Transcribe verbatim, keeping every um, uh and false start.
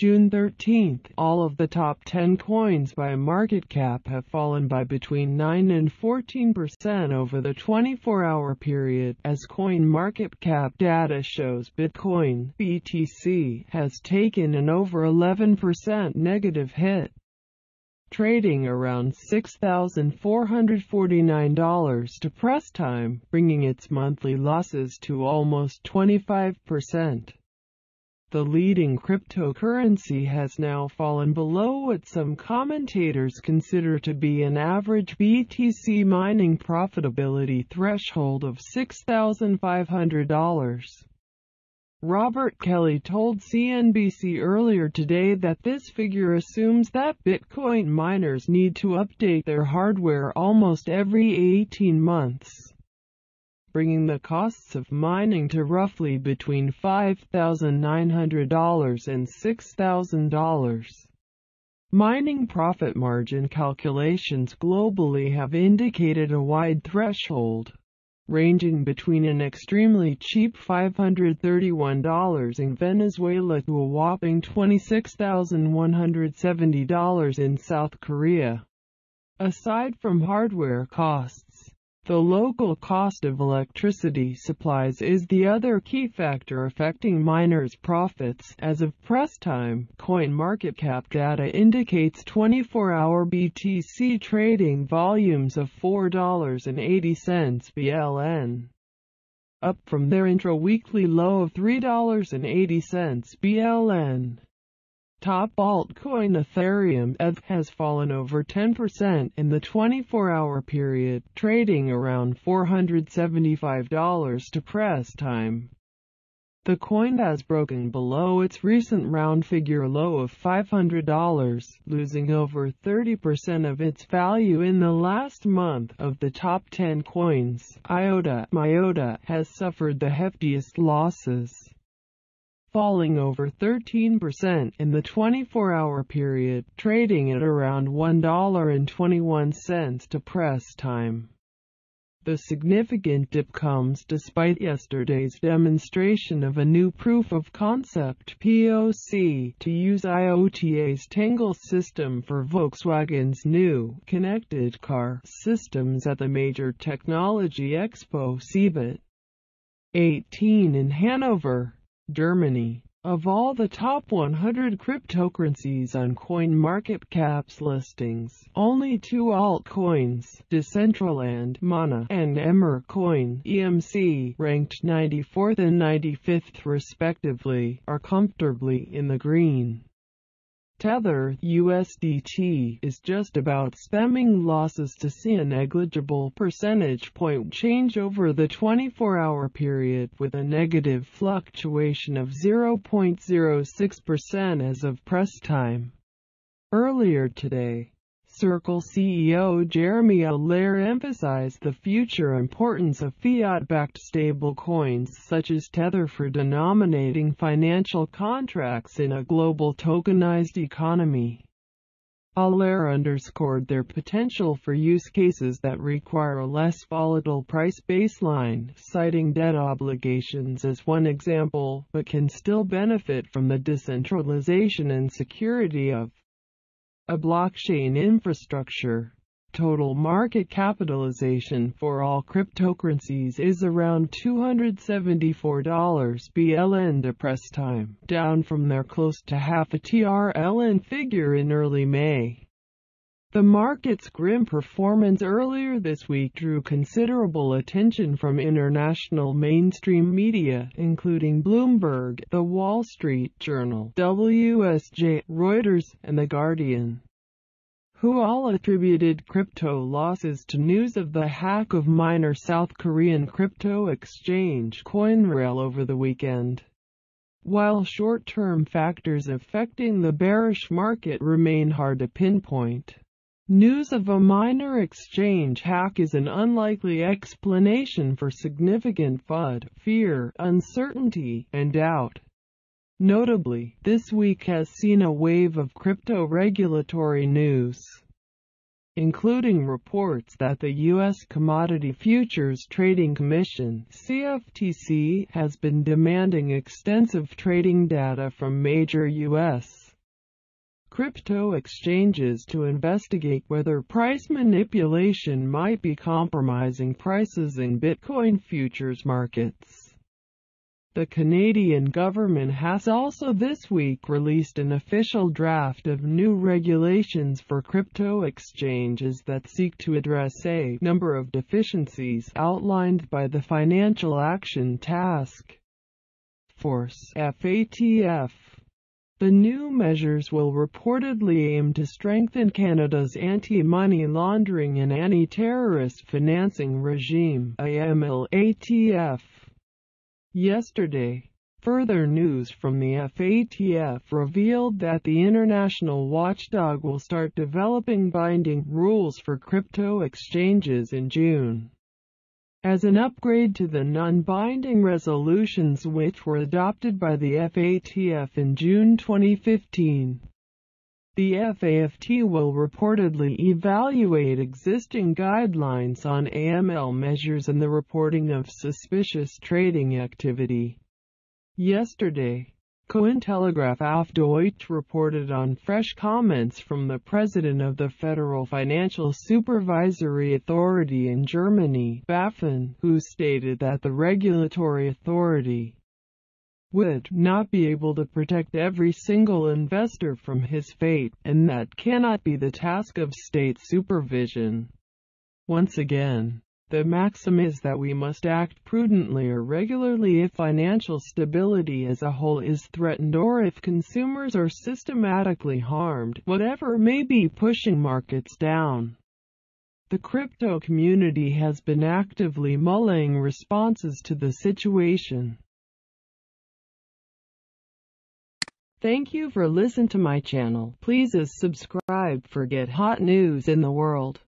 June thirteenth, all of the top ten coins by market cap have fallen by between nine and fourteen percent over the twenty-four hour period, as CoinMarketCap data shows Bitcoin, B T C, has taken an over eleven percent negative hit, trading around six thousand four hundred forty-nine dollars to press time, bringing its monthly losses to almost twenty-five percent. The leading cryptocurrency has now fallen below what some commentators consider to be an average B T C mining profitability threshold of six thousand five hundred dollars. Robert Kelly told C N B C earlier today that this figure assumes that Bitcoin miners need to update their hardware almost every eighteen months, bringing the costs of mining to roughly between five thousand nine hundred dollars and six thousand dollars. Mining profit margin calculations globally have indicated a wide threshold, ranging between an extremely cheap five hundred thirty-one dollars in Venezuela to a whopping twenty-six thousand one hundred seventy dollars in South Korea. Aside from hardware costs, the local cost of electricity supplies is the other key factor affecting miners' profits. As of press time, CoinMarketCap data indicates twenty-four hour B T C trading volumes of four dollars and eighty cents B L N, up from their intra-weekly low of three dollars and eighty cents B L N. Top altcoin Ethereum has fallen over ten percent in the twenty-four hour period, trading around four hundred seventy-five dollars to press time. The coin has broken below its recent round figure low of five hundred dollars, losing over thirty percent of its value in the last month. Of the top ten coins, I O T A, Myota has suffered the heftiest losses, falling over thirteen percent in the twenty-four hour period, trading at around one dollar and twenty-one cents to press time. The significant dip comes despite yesterday's demonstration of a new proof-of-concept P O C to use I O T A's Tangle system for Volkswagen's new connected car systems at the major technology expo C E B I T eighteen in Hanover, Germany. Of all the top one hundred cryptocurrencies on CoinMarketCap's listings, only two altcoins, Decentraland, Mana, and Emmercoin, E M C, ranked ninety-fourth and ninety-fifth respectively, are comfortably in the green. Tether, U S D T, is just about stemming losses to see a negligible percentage point change over the twenty-four hour period, with a negative fluctuation of zero point zero six percent as of press time. Earlier today, Circle C E O Jeremy Allaire emphasized the future importance of fiat-backed stablecoins such as Tether for denominating financial contracts in a global tokenized economy. Allaire underscored their potential for use cases that require a less volatile price baseline, citing debt obligations as one example, but can still benefit from the decentralization and security of a blockchain infrastructure. Total market capitalization for all cryptocurrencies is around two hundred seventy-four dollars B L N to press time, down from their close to half a T R L N figure in early May. The market's grim performance earlier this week drew considerable attention from international mainstream media, including Bloomberg, The Wall Street Journal, W S J, Reuters, and The Guardian, who all attributed crypto losses to news of the hack of minor South Korean crypto exchange CoinRail over the weekend. While short-term factors affecting the bearish market remain hard to pinpoint, news of a minor exchange hack is an unlikely explanation for significant F U D, fear, uncertainty, and doubt. Notably, this week has seen a wave of crypto regulatory news, including reports that the U S Commodity Futures Trading Commission (C F T C) has been demanding extensive trading data from major U S crypto exchanges to investigate whether price manipulation might be compromising prices in Bitcoin futures markets. The Canadian government has also this week released an official draft of new regulations for crypto exchanges that seek to address a number of deficiencies outlined by the Financial Action Task Force (F A T F). The new measures will reportedly aim to strengthen Canada's anti-money laundering and anti-terrorist financing regime (A M L A T F). Yesterday, further news from the F A T F revealed that the international watchdog will start developing binding rules for crypto exchanges in June, as an upgrade to the non-binding resolutions which were adopted by the F A T F in June twenty fifteen. The F A T F will reportedly evaluate existing guidelines on A M L measures and the reporting of suspicious trading activity. Yesterday, Cointelegraph auf Deutsch reported on fresh comments from the president of the Federal Financial Supervisory Authority in Germany, Baffin, who stated that the regulatory authority would not be able to protect every single investor from his fate, and that cannot be the task of state supervision. Once again, the maxim is that we must act prudently or regularly if financial stability as a whole is threatened or if consumers are systematically harmed, whatever may be pushing markets down. The crypto community has been actively mulling responses to the situation. Thank you for listening to my channel. Please subscribe for get hot news in the world.